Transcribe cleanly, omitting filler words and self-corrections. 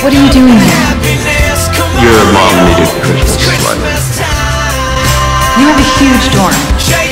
What are you doing here? Your mom needed Christmas. You have a huge dorm.